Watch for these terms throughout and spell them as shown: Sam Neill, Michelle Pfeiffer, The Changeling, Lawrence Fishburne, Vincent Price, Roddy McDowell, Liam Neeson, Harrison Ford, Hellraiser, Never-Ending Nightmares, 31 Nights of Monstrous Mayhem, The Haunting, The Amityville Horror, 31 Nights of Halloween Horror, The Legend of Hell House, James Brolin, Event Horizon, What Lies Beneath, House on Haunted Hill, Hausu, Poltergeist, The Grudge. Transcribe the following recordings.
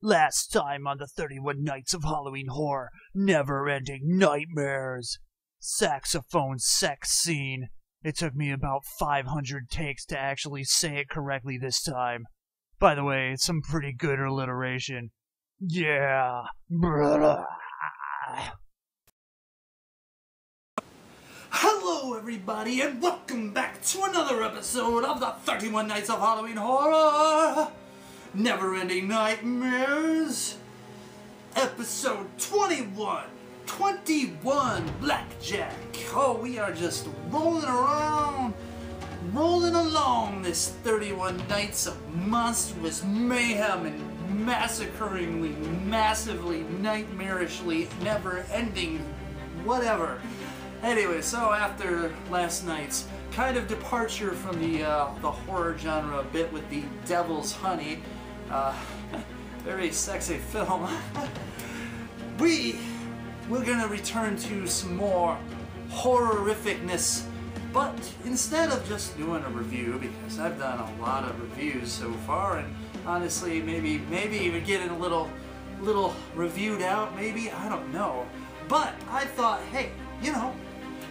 Last time on the 31 Nights of Halloween Horror, Never-Ending Nightmares. Saxophone sex scene. It took me about 500 takes to actually say it correctly this time. By the way, it's some pretty good alliteration. Yeah. Hello everybody and welcome back to another episode of the 31 Nights of Halloween Horror. Never-Ending Nightmares, episode 21, Blackjack. Oh, we are just rolling around, rolling along this 31 nights of monstrous mayhem and massacringly, massively, nightmarishly, never-ending whatever. Anyway, so after last night's kind of departure from the horror genre a bit with The Devil's Honey, very sexy film, we're gonna return to some more horrificness, but instead of just doing a review, because I've done a lot of reviews so far, and honestly, maybe even getting a little reviewed out, maybe, I don't know. But I thought, hey, you know,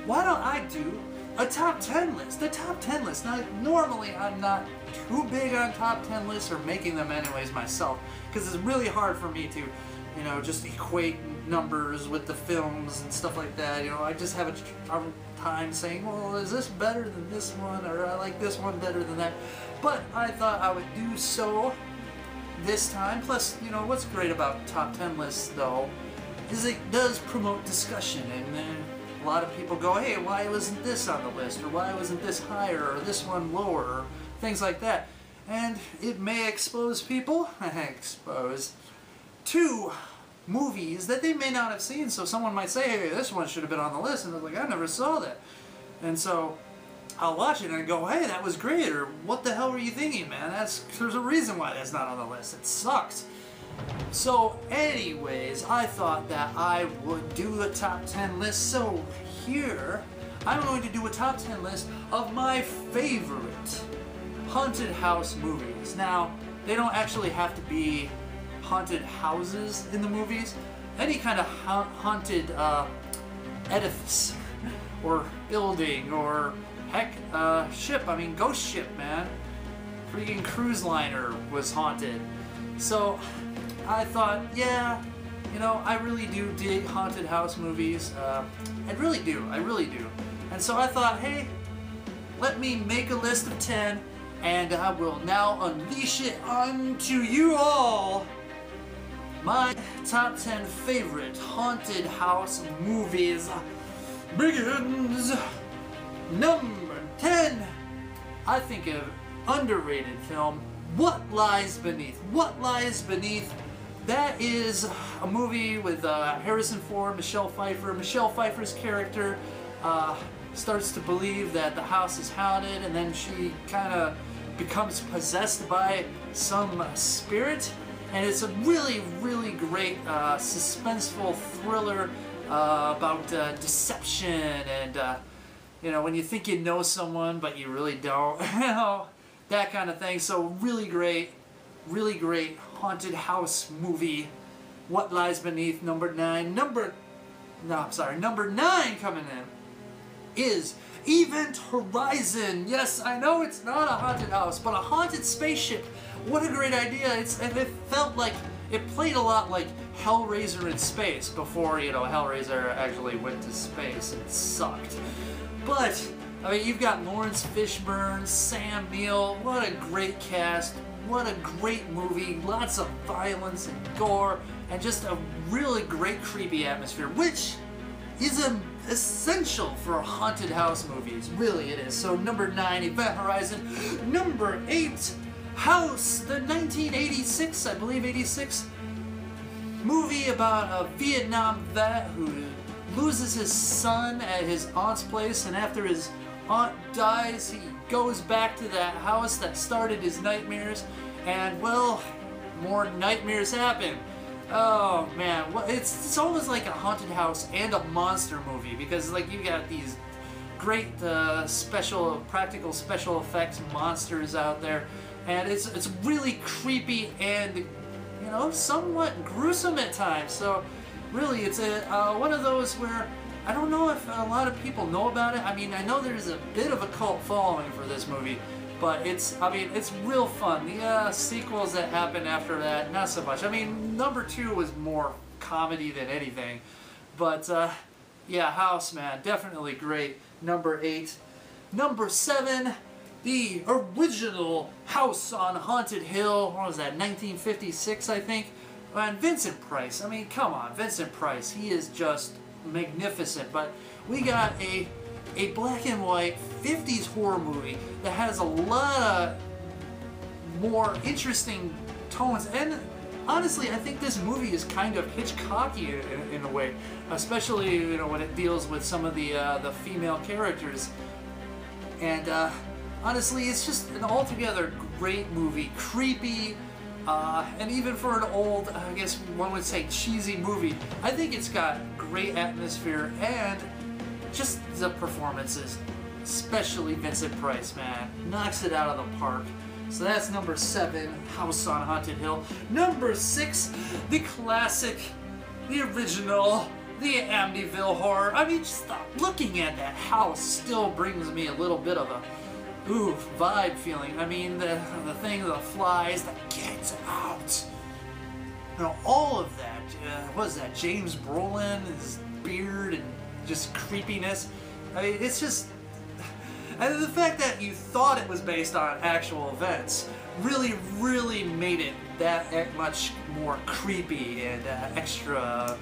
why don't I do a top 10 list, the top 10 list. Now, normally I'm not too big on top 10 lists or making them anyways myself, because it's really hard for me to, you know, just equate numbers with the films and stuff like that. You know, I just have a hard time saying, well, is this better than this one, or I like this one better than that. But I thought I would do so this time. Plus, you know, what's great about top 10 lists, though, is it does promote discussion, and then a lot of people go, hey, why wasn't this on the list, or why wasn't this higher, or this one lower, or things like that. And it may expose people, to movies that they may not have seen. So someone might say, hey, this one should have been on the list, and they're like, I never saw that. And so I'll watch it and go, hey, that was great, or what the hell were you thinking, man? There's a reason why that's not on the list. It sucks. So anyways, I thought that I would do a top 10 list, so here I'm going to do a top 10 list of my favorite haunted house movies. Now, they don't actually have to be haunted houses in the movies. Any kind of haunted edifice or building, or heck, ship. I mean, ghost ship, man. Freaking cruise liner was haunted. So I thought, yeah, you know, I really do dig haunted house movies. I really do. And so I thought, hey, let me make a list of 10, and I will now unleash it onto you all. My top 10 favorite haunted house movies begins. Number 10, I think an underrated film, What Lies Beneath. What Lies Beneath. That is a movie with Harrison Ford, Michelle Pfeiffer. Michelle Pfeiffer's character starts to believe that the house is haunted, and then she kind of becomes possessed by some spirit. And it's a really, really great suspenseful thriller about deception, and you know, when you think you know someone but you really don't, you know, that kind of thing. So really great haunted house movie, What Lies Beneath, number 9. Number 9 coming in is Event Horizon. Yes, I know it's not a haunted house, but a haunted spaceship. What a great idea. It felt like, it played a lot like Hellraiser in space, before, you know, Hellraiser actually went to space and sucked. But, I mean, you've got Lawrence Fishburne, Sam Neill, what a great cast. What a great movie, lots of violence and gore, and just a really great creepy atmosphere, which is essential for haunted house movies, really it is. So number 9, Event Horizon. Number 8, House, the 1986, I believe 86, movie about a Vietnam vet who loses his son at his aunt's place, and after his aunt dies, he goes back to that house that started his nightmares, and well, more nightmares happen. Oh man, it's almost like a haunted house and a monster movie, because like you got these great practical special effects monsters out there, and it's really creepy and, you you know, somewhat gruesome at times. So really, it's a one of those where I don't know if a lot of people know about it. I mean, I know there's a bit of a cult following for this movie, but it's, I mean, it's real fun. The sequels that happened after that, not so much. I mean, number 2 was more comedy than anything, but yeah, House, man, definitely great. Number 8. Number 7, the original House on Haunted Hill. What was that, 1956, I think? And Vincent Price, I mean, come on, Vincent Price, he is just magnificent. But we got a black and white 50s horror movie that has a lot of more interesting tones, and honestly, I think this movie is kind of Hitchcocky in a way, especially, you know, when it deals with some of the female characters. And honestly, it's just an altogether great movie, creepy, and even for an old, I guess one would say, cheesy movie, I think it's got great atmosphere and just the performances, especially Vincent Price, man, knocks it out of the park. So that's number 7, House on Haunted Hill. Number 6, the classic, the original, the Amityville Horror. I mean, just looking at that house still brings me a little bit of a ooh vibe feeling. I mean, the thing, the flies, the get out, you know, all of that. What is that? James Brolin, his beard and just creepiness. I mean, it's just. And the fact that you thought it was based on actual events really, really made it that much more creepy and extra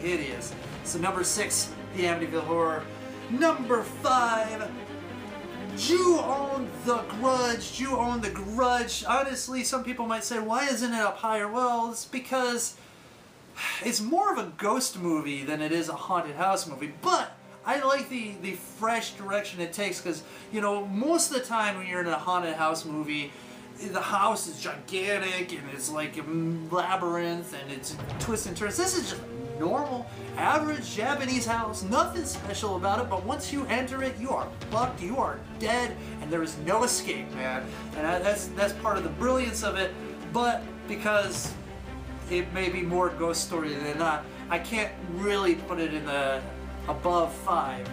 hideous. So number 6, The Amityville Horror. Number 5, you own The Grudge. You own The Grudge. Honestly, some people might say, why isn't it up higher? Well, it's because it's more of a ghost movie than it is a haunted house movie, but I like the fresh direction it takes, because, you know, most of the time when you're in a haunted house movie, the house is gigantic and it's like a labyrinth and it's twists and turns. This is just normal, average Japanese house, nothing special about it, but once you enter it, you are fucked, you are dead, and there is no escape, man. And that's part of the brilliance of it, but because it may be more ghost story than not, I can't really put it in the above 5,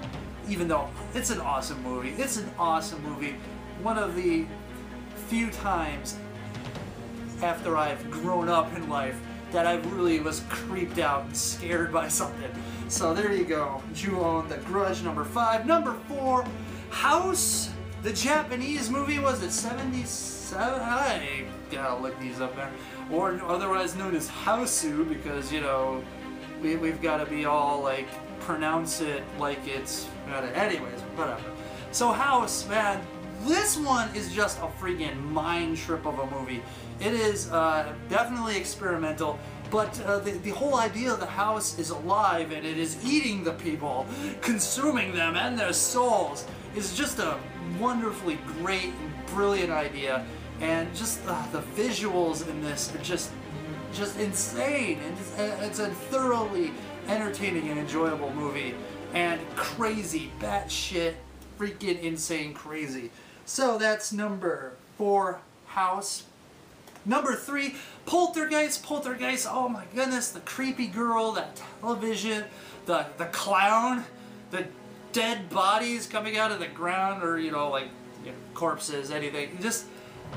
even though it's an awesome movie. It's an awesome movie. One of the few times after I've grown up in life that I really was creeped out and scared by something. So there you go. You own The Grudge, number 5. Number 4, House, the Japanese movie. Was it 77? I gotta look these up there. Or otherwise known as Hausu, because, you know, we've got to be all like, pronounce it like it's, anyways, whatever. So House, man, this one is just a freaking mind trip of a movie. It is definitely experimental, but the whole idea of the house is alive and it is eating the people, consuming them and their souls. It's just a wonderfully great and brilliant idea, and just the visuals in this are just insane, and it's a thoroughly entertaining and enjoyable movie, and crazy, batshit, freaking insane crazy. So that's number 4, House. Number 3, Poltergeist. Poltergeist, oh my goodness, the creepy girl, that television, the clown, the dead bodies coming out of the ground, or, you know, like, you know, corpses, anything. Just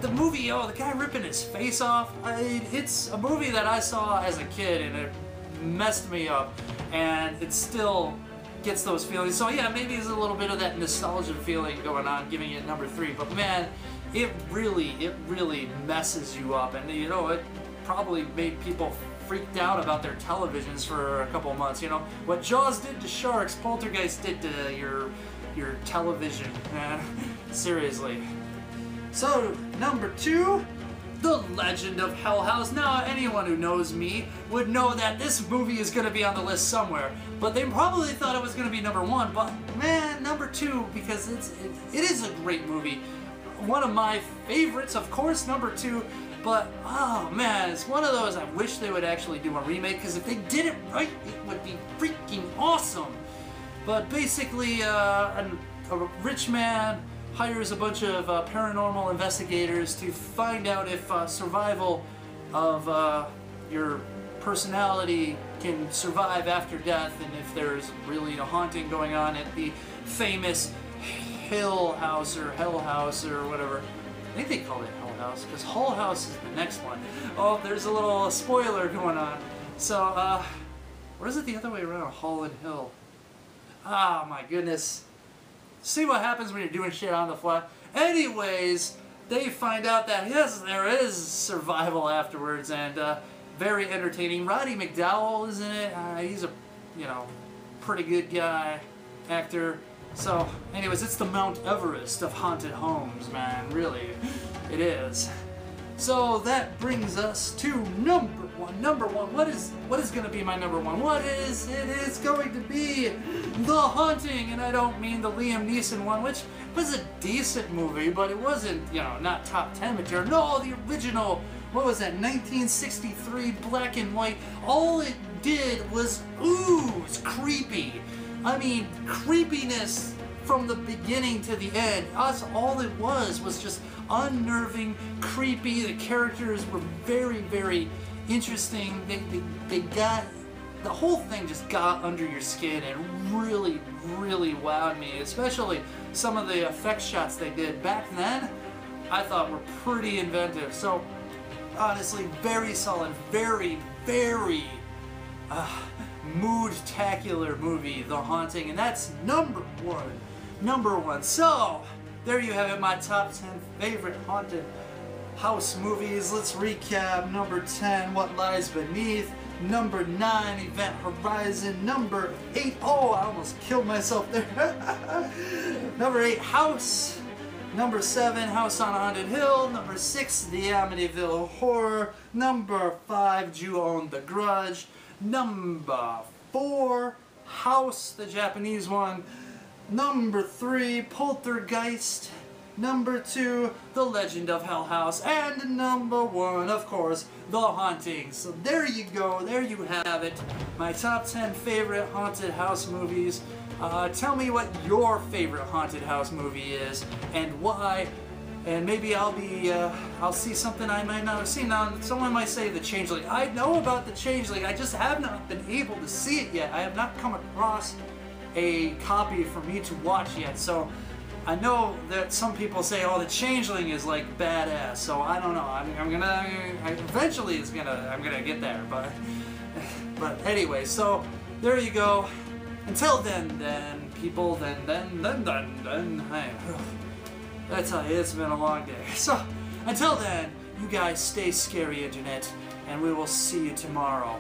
the movie, oh, the guy ripping his face off. I mean, it's a movie that I saw as a kid, and it messed me up, and it still gets those feelings. So yeah, maybe there's a little bit of that nostalgia feeling going on, giving it number 3, but man, it really messes you up, and, you know, it probably made people freaked out about their televisions for a couple months. You know, what Jaws did to sharks, Poltergeist did to your television, man. Seriously. So number 2, The Legend of Hell House. Now, anyone who knows me would know that this movie is going to be on the list somewhere, but they probably thought it was going to be number 1, but man, number 2, because it is a great movie. One of my favorites, of course, number 2, but oh man, it's one of those I wish they would actually do a remake, because if they did it right, it would be freaking awesome. But basically, a rich man hires a bunch of paranormal investigators to find out if survival of your personality can survive after death, and if there's really a haunting going on at the famous Hell House or whatever. I think they call it Hell House, because Hull House is the next one. Oh, there's a little spoiler going on. So, or is it the other way around? Hall and Hill. Ah, my goodness. See what happens when you're doing shit on the fly. Anyways, they find out that, yes, there is survival afterwards, and very entertaining. Roddy McDowell is in it. He's a, you know, pretty good guy, actor. So, anyways, it's the Mount Everest of haunted homes, man. Really, it is. So that brings us to number one. Number one. What is going to be my number one? What is it? Is going to be The Haunting, and I don't mean the Liam Neeson one, which was a decent movie, but it wasn't, you know, not top 10 material. No, the original. What was that? 1963, black and white. All it did was ooze creepy. I mean, creepiness from the beginning to the end. Us, all it was just unnerving, creepy. The characters were very, very interesting. They got, the whole thing just got under your skin and really, really wowed me. Especially some of the effect shots they did back then, I thought were pretty inventive. So, honestly, very solid, very, very mood-tacular movie, The Haunting, and that's number one. Number one. So, there you have it, my top 10 favorite haunted house movies. Let's recap. Number 10, What Lies Beneath. Number 9, Event Horizon. Number 8, oh, I almost killed myself there. Number 8, House. Number 7, House on Haunted Hill. Number 6, The Amityville Horror. Number 5, Jew Owned The Grudge. Number 4, House, the Japanese one. Number 3, Poltergeist. Number 2, The Legend of Hell House. And number 1, of course, The Haunting. So there you go, there you have it. My top 10 favorite haunted house movies. Tell me what your favorite haunted house movie is and why. And maybe I'll be, I'll see something I might not have seen. Now, someone might say The Changeling. I know about The Changeling, I just have not been able to see it yet. I have not come across a copy for me to watch yet. So, I know that some people say, oh, The Changeling is like badass. So, I don't know. Eventually I'm gonna get there. But anyway, so, there you go. Until then, people, then, hey. I tell you, it's been a long day. So, until then, you guys stay scary, Internet, and we will see you tomorrow.